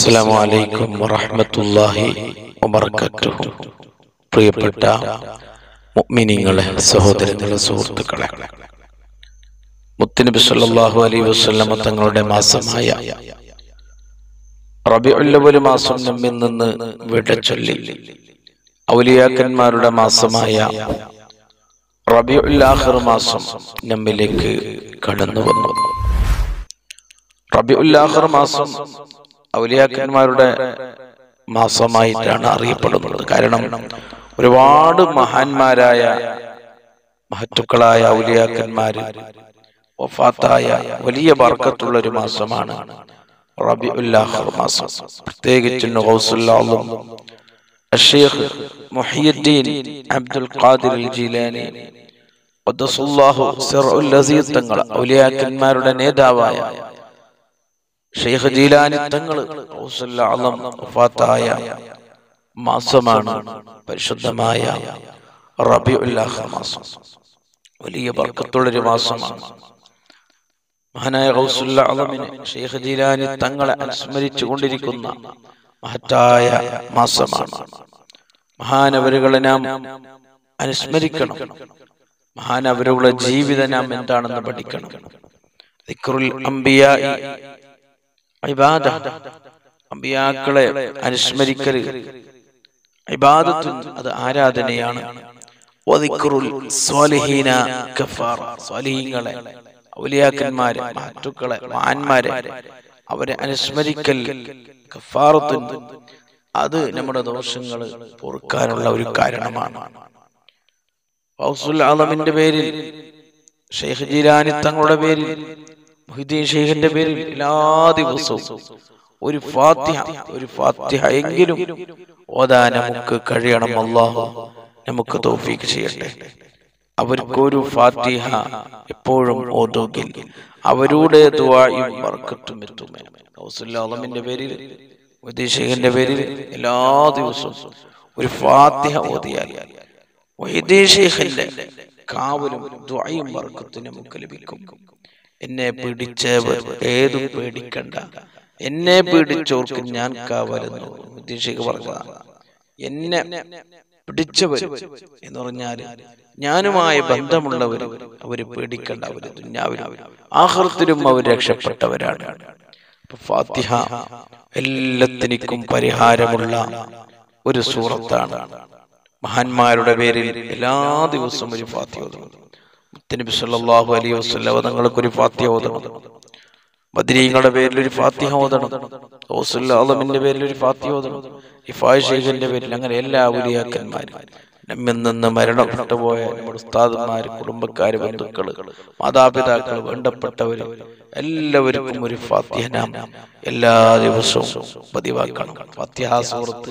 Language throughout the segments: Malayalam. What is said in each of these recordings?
അസ്സലാമു അലൈക്കും വറഹ്മത്തുള്ളാഹി വബറകാതുഹു. പ്രിയപ്പെട്ട മുഅ്മിനീങ്ങളെ, സഹോദരങ്ങളെ, സുഹൃത്തുക്കളെ, മുത്തുനബി സല്ലല്ലാഹു അലൈഹി വസല്ലം തങ്ങളുടെ മാസമായ റബീഉൽ അവ്വൽ മാസം നമ്മിൽ നിന്ന് വിടചൊല്ലി ഔലിയാക്കന്മാരുടെ മാസമായ റബീഉൽ ആഖിർ മാസം നമ്മിലേക്ക് കടന്നു വന്നു. റബീഉൽ ആഖിർ മാസം ഔലിയാക്കന്മാരുടെ മാസമായിട്ടാണ് അറിയപ്പെടുന്നത്. കാരണം ഒരുപാട് മഹാന്മാരായ മഹത്തുക്കളായ ഔലിയാക്കന്മാര് വഫാത്തായ വലിയ ബർക്കത്തുള്ള ഒരു മാസമാണ് റബീഉൽ ആഖിർ മാസം. പ്രത്യേകിച്ച് ഗൗസുൽ ആലം അഷ്ശൈഖ് Muhiyuddin Abdul Qadir al Jilani ഖദ്ദസല്ലാഹു സിറുൽ അസീസ് തങ്ങൾ, ഔലിയാക്കന്മാരുടെ നേതാവായ ഷെയ്ഖ് ജീലാനി തങ്ങൾ വഫാത്തായ മാസമാണ് പരിശുദ്ധമായ റബീഉൽ ആഖിർ മാസം. വലിയ ബർക്കത്തുള്ളൊരു മാസമാണ്. മഹാനായ ഗൗസുൽ ആലമിനെ, ഷെയ്ഖ് ജീലാനി തങ്ങളെ അനുസ്മരിച്ചു കൊണ്ടിരിക്കുന്ന മഹത്തായ മാസമാണ്. മഹാനവരുകളെ നാം അനുസ്മരിക്കണം. മഹാനവരുടെ ജീവിതം നാം എന്താണെന്ന് പഠിക്കണം. അമ്പിയാക്കളെ അനുസ്മരിക്കൽ ഇബാദത്ത്, അത് ആരാധനയാണ്. സ്വാലിഹീങ്ങളെ, ഔലിയാക്കന്മാരെ, മഹത്തുക്കളെ, മഹാന്മാരെ, അവരെ അനുസ്മരിക്കൽ കഫാറത്ത്, അത് നമ്മുടെ ദോഷങ്ങൾ പൊറുക്കാനുള്ള ഒരു കാരണമാണ്. ഫൗസുൽ ആലമിന്റെ പേരിൽ, ഷെയ്ഖ് ജീലാനി തങ്ങളുടെ പേരിൽ, മുഹിയുദ്ദീൻ ഷെയ്ഖിന്റെ പേരിൽ എല്ലാ ദിവസവും ഒരു ഫാത്തിഹ എങ്കിലും ഓതാൻ നമുക്ക് കഴിയണം. അല്ലാഹു നമുക്ക് തൗഫീഖ് ചെയ്യട്ടെ. അവർക്കൊരു ഫാത്തിഹ എപ്പോഴും ഓതുകിൽ അവരുടെ ദുആയും ബർക്കത്തും എത്തുമേ. ഗൗസുൽ ആലമിന്റെ പേരിൽ, മുഹിയുദ്ദീൻ ഷെയ്ഖിന്റെ പേരിൽ എല്ലാ ദിവസവും ഒരു ഫാത്തിഹ ഓതിയാൽ മുഹിയുദ്ദീൻ ഷെയ്ഖിന്റെ കാവലും ദുആയും ബർക്കത്തും നമുക്ക് ലഭിക്കും. എന്നെ പേടിച്ചവർ ഏതും പേടിക്കണ്ട, എന്നെ പേടിച്ചവർക്ക് ഞാൻ കാവലെന്ന് മുഹിയുദ്ദീൻ പറഞ്ഞതാണ്. എന്നെ പിടിച്ചവർ എന്ന് പറഞ്ഞാൽ ഞാനുമായി ബന്ധമുള്ളവർ, അവര് പേടിക്കണ്ട. അവര് ദുനിയാവിലും ആഖിറത്തിലും അവർ രക്ഷപ്പെട്ടവരാണ്. ഫാത്തിഹ എല്ലാത്തിനും പരിഹാരമുള്ള ഒരു സൂറത്താണ്. മഹാന്മാരുടെ പേരിൽ എല്ലാ ദിവസവും ഒരു ഫാത്തിഹ ഓതുന്നു. മുത്തനബി സല്ലല്ലാഹു അലൈഹി വസല്ലം തങ്ങൾക്കൊരു ഫാത്തിഹ ഓതണം. ബദരീങ്ങളുടെ പേരിൽ ഒരു ഫാത്തിഹ ഓതണം. റസൂലുള്ളാഹി അലമിന്റെ പേരിൽ ഒരു ഫാത്തിഹ ഓതണം. ഇഫായ് ഷെയ്ഖിന്റെ പേരിൽ, അങ്ങനെ എല്ലാ ഔലിയാക്കന്മാരും നമ്മിൽ നിന്ന് മരണപ്പെട്ടുപോയ നമ്മുടെ ഉസ്താദന്മാർ, കുടുംബക്കാർ, ബന്ധുക്കൾ, മാതാപിതാക്കൾ, വേണ്ടപ്പെട്ടവർ എല്ലാവർക്കും ഒരു ഫാത്തിഹ നാം എല്ലാ ദിവസവും പതിവാക്കണം. ഫാത്തിഹ സൂറത്ത്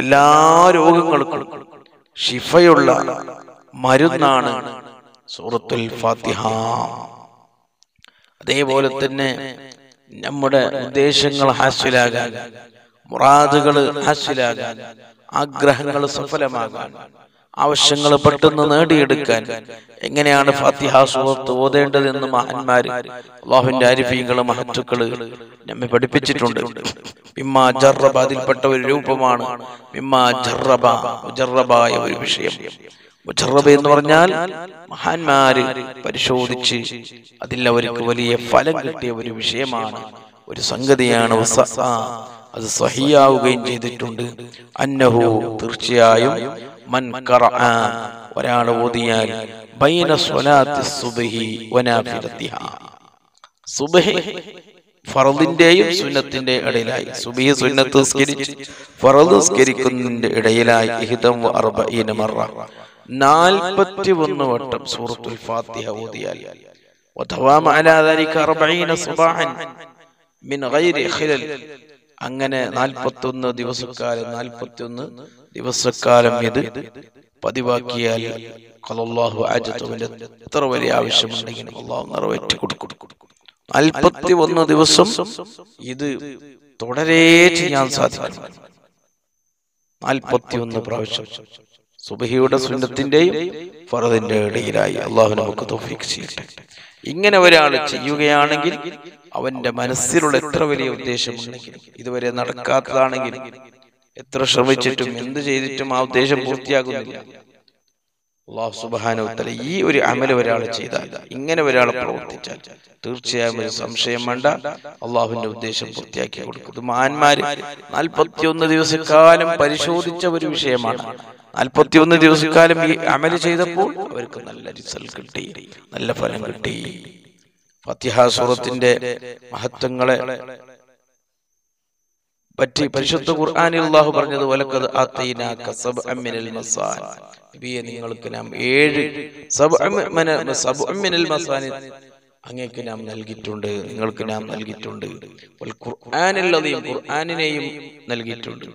എല്ലാ രോഗങ്ങൾക്കും ശിഫയുള്ള മരുന്നാണ് സൂറത്തുൽ ഫാത്തിഹ. അതേപോലെ തന്നെ നമ്മുടെ ഉദ്ദേശങ്ങൾ ഹാസിലാകാൻ, മുറാദുകൾ ഹാസിലാകാൻ, ആഗ്രഹങ്ങൾ സഫലമാകാൻ, ആവശ്യങ്ങൾ പെട്ടെന്ന് നേടിയെടുക്കാൻ എങ്ങനെയാണ് ഫാത്തിഹ സൂറത്ത് ഓതേണ്ടതെന്ന് മഹാന്മാർ, അല്ലാഹുവിന്റെ ആരിഫീങ്ങൾ, മഹത്തുക്കള് നമ്മെ പഠിപ്പിച്ചിട്ടുണ്ട്. മിമ്മാ ജറബ, അതിൽപ്പെട്ട ഒരു രൂപമാണ് മിമ്മാ ജറബ, മുജറബായ ഒരു വിഷയം. മുജറബ എന്ന് പറഞ്ഞാൽ മഹാന്മാര് പരിശോധിച്ച് അതിൽ അവർക്ക് വലിയ ഫലം കിട്ടിയ ഒരു വിഷയമാണ്, ഒരു സംഗതിയാണ്. അത് സഹിയാവുകയും ചെയ്തിട്ടുണ്ട്. അന്നഹു, തീർച്ചയായും, മൻ ഖറഅ, ഒരാൾ ഓതിയാൽ, ബൈന സ്വലാത്തി സുബ്ഹി വനാഫിലത്തിഹ, സുബ്ഹി ഫർളിന്റെയും സുന്നത്തിന്റെ ഇടയിലായി, സുബ്ഹി സുന്നത്ത് നിസ്കരിച്ച് ഫർള് നിസ്കരിക്കുന്നതിന്റെ ഇടയിലായി, ഇഹ്ദം വ അർബഈന മറ, 41 വട്ടം സൂറത്തുൽ ഫാത്തിഹ ഓതിയാൽ, വതവാമ അലാ ദാലിക 40 സബാഹൻ മിൻ ഗൈരി ഖിലൽ, അങ്ങനെ 41 ദിവസക്കാലം 41 ദിവസക്കാലം ഇത് പതിവാക്കിയാൽ ഖല്ലല്ലാഹു അജതുവിൽ എത്ര വലിയ ആവശ്യമുണ്ടെങ്കിലും അല്ലാഹു നിറവേറ്റി കൊടുക്കും. 41 ദിവസം ഇത് തുടരെ ചെയ്യാൻ സാധിക്കും. 41 പ്രാവശ്യം സുബ്ഹിയുടെ സുന്നത്തിന്റെയും ഫർദിന്റെ ഇടയിലായി അല്ലാഹു നമുക്ക് തൗഫീഖ് ചെയ്യട്ടെ. ഇങ്ങനെ ഒരാൾ ചെയ്യുകയാണെങ്കിൽ അവന്റെ മനസ്സിലുള്ള എത്ര വലിയ ഉദ്ദേശമുണ്ടെങ്കിലും ഇതുവരെ നടക്കാത്തതാണെങ്കിലും എത്ര ശ്രമിച്ചിട്ടും എന്ത് ചെയ്തിട്ടും ആ ഉദ്ദേശം പൂർത്തിയാകുന്നില്ല അല്ലാഹു സുബ്ഹാനഹു വ തആല ഈ ഒരു അമൽ ഒരാൾ ചെയ്താൽ, ഇങ്ങനെ ഒരാൾ പ്രവർത്തിച്ചാൽ തീർച്ചയായും ഒരു സംശയം വേണ്ട അള്ളാഹുവിന്റെ ഉദ്ദേശം പൂർത്തിയാക്കി കൊടുക്കും. ഇത് മഹാന്മാര് 41 ദിവസക്കാലം പരിശോധിച്ച ഒരു വിഷയമാണ്. 41 ദിവസക്കാലം ഈ അമൽ ചെയ്തപ്പോൾ അവർക്ക് നല്ല റിസൾട്ട് കിട്ടി, നല്ല ഫലം കിട്ടി. ഫത്തിഹ സൂറത്തിന്റെ മഹത്വങ്ങളെ പറ്റി പരിശുദ്ധ ഖുർആനിൽ അല്ലാഹു പറഞ്ഞത് വലഖദ് ആതൈനാക സബ്അൻ മിനൽ മസാനി, നബിയെ നിങ്ങൾക്ക് നാം 7 സബ്അൻ മിനൽ മസാനി അങ്ങേക്ക് നാം നൽകിയിട്ടുണ്ട്, നിങ്ങൾക്ക് നാം നൽകിയിട്ടുണ്ട്. വൽ ഖുർആനിൽ അദീം ഖുർആനിനെയും നൽകിയിട്ടുണ്ട്.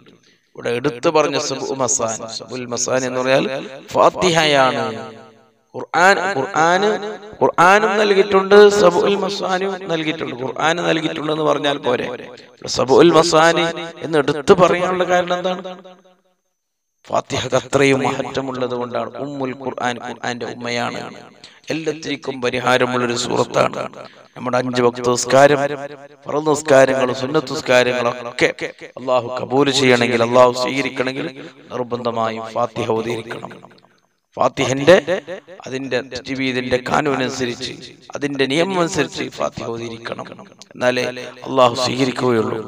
ഇവിടെ എടുത്തു പറഞ്ഞ സബ്ഉൽ മസാൻ എന്ന് പറഞ്ഞാൽ ഫാത്തിഹയാണ്. ഖുർആനും നൽകിയിട്ടുണ്ട്, സബ്ഉൽ മസാനും നൽകിയിട്ടുണ്ട്. ഖുർആൻ നൽകിയിട്ടുണ്ട് എന്ന് പറഞ്ഞാൽ പോരെ, സബ്ഉൽ മസാനി എന്ന് എടുത്തു പറയാനുള്ള കാരണം എന്താണ്? ഫാത്തിഹക്ക് അത്രയും മഹത്വമുള്ളത് കൊണ്ടാണ്. ഉമ്മുൽ ഖുർആൻ ഖുർആന്റെ ഉമ്മയാണ്, എല്ലാത്തിനും പരിഹാരമുള്ളൊരു സൂറത്താണ്. നമ്മുടെ 5 വക്ത നിസ്കാരം, ഫർള് നിസ്കാരങ്ങളും സുന്നത്ത് നിസ്കാരങ്ങളൊക്കെ അള്ളാഹു കബൂൽ ചെയ്യണമെങ്കിൽ, അള്ളാഹു സ്വീകരിക്കണമെങ്കിൽ നിർബന്ധമായും ഫാത്തിഹ ഓതിയിരിക്കണം. ഫാത്തിഹന്റെ അതിന്റെ കാനൂനനുസരിച്ച്, അതിന്റെ നിയമം അനുസരിച്ച് ഫാത്തിഹ ഓതിയിരിക്കണം. എന്നാലേ അള്ളാഹു സ്വീകരിക്കുകയുള്ളൂ.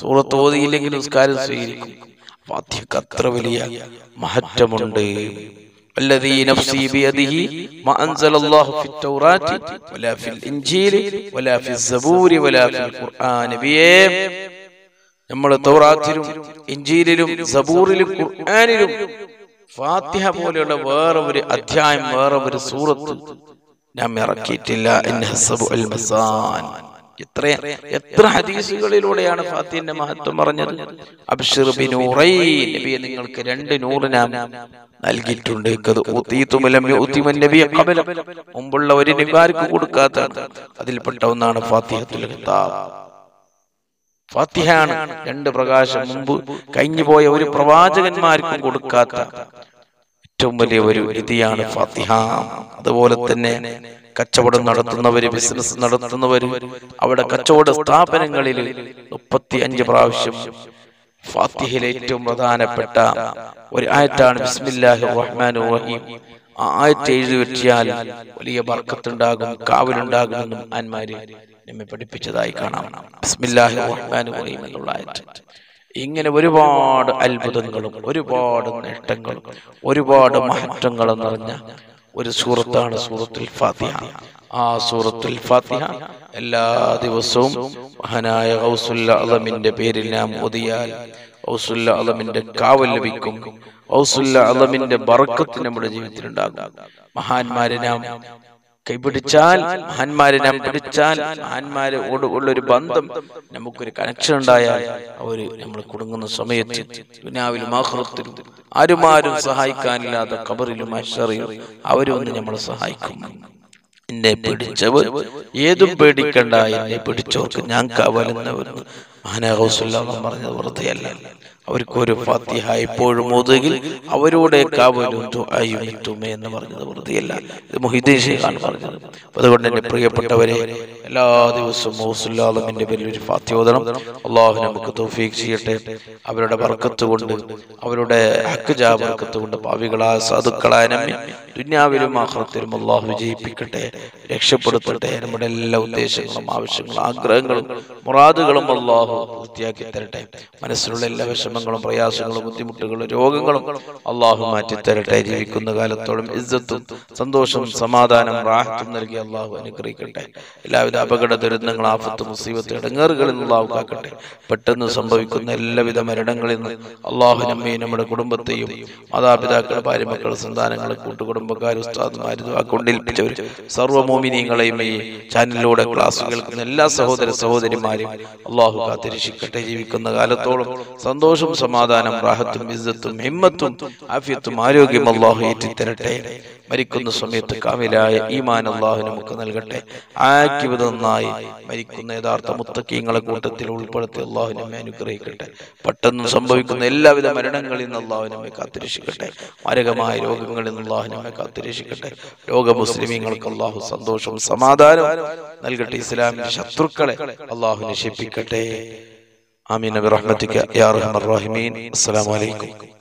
സൂറത്ത് ഓതിയില്ലെങ്കിൽ നിസ്കാരം സ്വീകരിക്കും. ഫാത്തിഹക്ക് അത്ര വലിയ മഹത്വമുണ്ട്. الذي نفسي بيده ما أنزل الله في التوراة ولا في الإنجيل ولا في الزبور ولا في القرآن بيه نمال التوراة لهم إنجيل لهم زبور لهم قرآن لهم فاتحة بولي واربري أدعاء واربري سورة نعم ركيت الله إنها السبع المسان. എത്ര ഹദീസുകളിലൂടെയാണ് ഫാത്തിഹന്റെ മഹത്വം പറഞ്ഞത്. അബ്ശിർ ബിനൂറൈ, നബിയെ നിങ്ങൾക്ക് 2 നൂറ് നാം നൽകിയിട്ടുണ്ട്. മുമ്പുള്ള ഒരു നബിമാർക്ക് കൊടുക്കാത്ത അതിൽപ്പെട്ട ഒന്നാണ് ഫാത്തിഹത്തുൽ കിതാബ്. ഫാത്തിഹയാണ് 2 പ്രകാശം മുമ്പ് കഴിഞ്ഞുപോയ ഒരു പ്രവാചകന്മാർക്കും കൊടുക്കാത്ത ഏറ്റവും വലിയ ഒരു രീതിയാണ് ഫാത്തിഹ. അതുപോലെ തന്നെ കച്ചവടം നടത്തുന്നവര്, ബിസിനസ് നടത്തുന്നവര്, അവിടെ കച്ചവട സ്ഥാപനങ്ങളിൽ 35 പ്രാവശ്യം ഫാത്തിഹയിലെ ഏറ്റവും പ്രധാനപ്പെട്ട ഒരു ആയത്താണ് ബിസ്മില്ലാഹിർ റഹ്മാനിർ റഹീം. ആ ആയത്ത് എഴുതി വെച്ചാൽ വലിയ ബർക്കത്തുണ്ടാകും, കാവലുണ്ടാകുമെന്നും ആന്മാര് നമ്മെ പഠിപ്പിച്ചതായി കാണാം. ബിസ്മില്ലാഹിർ റഹ്മാനിർ റഹീം എന്നുള്ള ആയത്ത്. ഇങ്ങനെ ഒരുപാട് അത്ഭുതങ്ങളും ഒരുപാട് നേട്ടങ്ങളും ഒരുപാട് മഹത്വങ്ങളും നിറഞ്ഞ ഒരു സൂറത്താണ് സൂറത്തുൽ ഫാത്തിഹ. ആ സൂറത്തുൽ ഫാത്തിഹ എല്ലാ ദിവസവും മഹാനായ ഗൗസുൽ അളമിന്റെ പേരിൽ നാം ഓതിയാൽ ഗൗസുൽ അളമിന്റെ കാവൽ ലഭിക്കും. ഗൗസുൽ അളമിന്റെ ബർക്കത്ത് നമ്മുടെ ജീവിതത്തിൽ ഉണ്ടാകും. മഹാന്മാരെ നാം കൈപിടിച്ചാൽ, മഹാന്മാരെ നാം പിടിച്ചാൽ, മഹാന്മാരോട് ഉള്ളൊരു ബന്ധം നമുക്കൊരു കണക്ഷൻ ഉണ്ടായാൽ അവർ നമ്മൾ കുടുങ്ങുന്ന സമയത്ത് ദുനിയാവിലും ആഖിറത്തിലും ആരുമാരും സഹായിക്കാനില്ലാതെ ഖബറിലും മഹ്ശറിലും അവരൊന്ന് നമ്മളെ സഹായിക്കും. എന്നെ പിടിച്ചവർ ഏതും പേടിക്കണ്ട, എന്നെ പിടിച്ചവർക്ക് ഞാൻ കാവലെന്നവരും മഹാനാഹുസുല്ലാന്ന് പറഞ്ഞത് വെറുതെയല്ല. അവർക്കൊരു ഫാത്തിഹ എപ്പോഴും ഓതുകിൽ അവരോടെ കാവലും ദുആയും എന്ന് പറഞ്ഞത് വെറുതെയല്ല. ഇത് മുഹിദ്ദീൻ ശൈഖാണ് പറഞ്ഞത്. അതുകൊണ്ട് തന്നെ പ്രിയപ്പെട്ടവരെ, എല്ലാ ദിവസവും ഗൗസുല്ലാന്റെ പേരിൽ ഒരു ഫാത്തിഹ ഓതണം. അല്ലാഹു നമുക്ക് തൗഫീഖ് ചെയ്യട്ടെ. അവരുടെ ബർക്കത്ത് കൊണ്ട്, അവരുടെ ഹഖ്ജാ ബർക്കത്ത് കൊണ്ട് പാവികളായ സാധുക്കളായ നമ്മെ ദുനിയാവിലും ആഖിറത്തിലും അല്ലാഹു വിജയിപ്പിക്കട്ടെ, രക്ഷപ്പെടുത്തട്ടെ. നമ്മുടെ എല്ലാ ഉദ്ദേശങ്ങളും ആവശ്യങ്ങളും ആഗ്രഹങ്ങളും മുറാദുകളും അല്ലാഹു പൂർത്തിയാക്കി തരട്ടെ. മനസ്സിലുള്ള എല്ലാ വിഷമങ്ങളും പ്രയാസങ്ങളും ബുദ്ധിമുട്ടുകളും രോഗങ്ങളും അല്ലാഹു മാറ്റി തരട്ടെ. ജീവിക്കുന്ന കാലത്തോളം ഇസ്സത്തും സന്തോഷവും സമാധാനം റാഹത്തും നൽകി അല്ലാഹു അനുഗ്രഹിക്കട്ടെ. എല്ലാവിധ അപകട ദുരന്തങ്ങൾ, ആഫത്ത്, മുസീബത്ത്, ഇടങ്ങേറുകളിൽ അല്ലാഹു കാക്കട്ടെ. പെട്ടെന്ന് സംഭവിക്കുന്ന എല്ലാവിധ മരണങ്ങളിൽ നിന്ന് അല്ലാഹു നമ്മെയും നമ്മുടെ കുടുംബത്തെയും മാതാപിതാക്കൾ, ഭാര്യ മക്കൾ, സന്താനങ്ങൾ, കൂട്ടുകുടുംബക്കാർ, ഉസ്താദ്മാർ, കൊണ്ടേൽപ്പിച്ചവർ, സർവ്വ മോമിനീങ്ങളെയും ഈ ചാനലിലൂടെ ക്ലാസ് കേൾക്കുന്ന എല്ലാ സഹോദര സഹോദരിമാരെയും അല്ലാഹു കാത്തിരക്ഷിക്കട്ടെ. ജീവിക്കുന്ന കാലത്തോളം സന്തോഷം, സമാധാനം, റാഹത്തും ഇസ്സത്തും ഹിമ്മത്തും ആഫിയത്തും ആരോഗ്യം അല്ലാഹു ഏറ്റിത്തരട്ടെ. മരിക്കുന്ന സമയത്ത് കാമിലായ ഈമാൻ അല്ലാഹു നമുക്ക് നൽകട്ടെ. ആക്കിബത്ത് നന്നായി മരിക്കുന്ന യഥാർത്ഥ മുത്തഖീങ്ങളെ കൂട്ടത്തിൽ ഉൾപ്പെടുത്തി അല്ലാഹു നമ്മെ അനുഗ്രഹിക്കട്ടെ. പെട്ടെന്ന് സംഭവിക്കുന്ന എല്ലാവിധ മരണങ്ങളിൽ നിന്ന് അല്ലാഹു നമ്മെ കാത്തിരക്ഷിക്കട്ടെ. മാരകമായ രോഗങ്ങളിൽ നിന്ന് അല്ലാഹു നമ്മെ കാത്തിരക്ഷിക്കട്ടെ. ലോക മുസ്ലിമീങ്ങൾക്ക് അല്ലാഹു സന്തോഷവും സമാധാനവും നൽകട്ടെ. ഇസ്ലാമിന്റെ ശത്രുക്കളെ അല്ലാഹു നശിപ്പിക്കട്ടെ. ആമീൻ ബിറഹ്മതിക യാ അർഹമർ റഹീമീൻ. അസ്സലാമു അലൈക്കും.